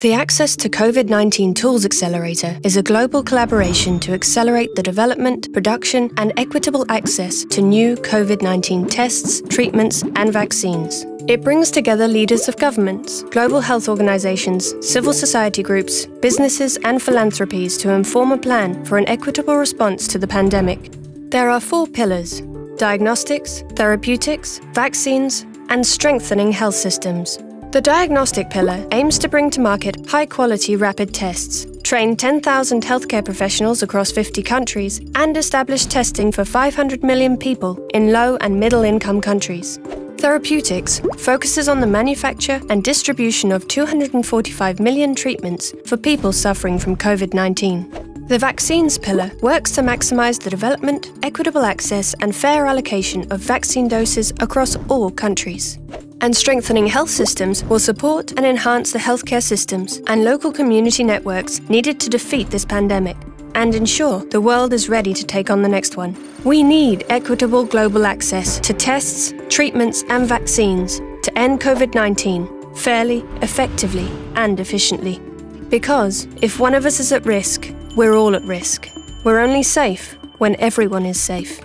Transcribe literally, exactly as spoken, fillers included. The Access to COVID nineteen Tools Accelerator is a global collaboration to accelerate the development, production, and equitable access to new COVID nineteen tests, treatments, and vaccines. It brings together leaders of governments, global health organizations, civil society groups, businesses, and philanthropies to inform a plan for an equitable response to the pandemic. There are four pillars: diagnostics, therapeutics, vaccines, and strengthening health systems. The diagnostic pillar aims to bring to market high-quality rapid tests, train ten thousand healthcare professionals across fifty countries, and establish testing for five hundred million people in low- and middle-income countries. Therapeutics focuses on the manufacture and distribution of two hundred forty-five million treatments for people suffering from COVID nineteen. The vaccines pillar works to maximize the development, equitable access, and fair allocation of vaccine doses across all countries. And strengthening health systems will support and enhance the healthcare systems and local community networks needed to defeat this pandemic and ensure the world is ready to take on the next one. We need equitable global access to tests, treatments, and vaccines to end COVID nineteen fairly, effectively, and efficiently. Because if one of us is at risk, we're all at risk. We're only safe when everyone is safe.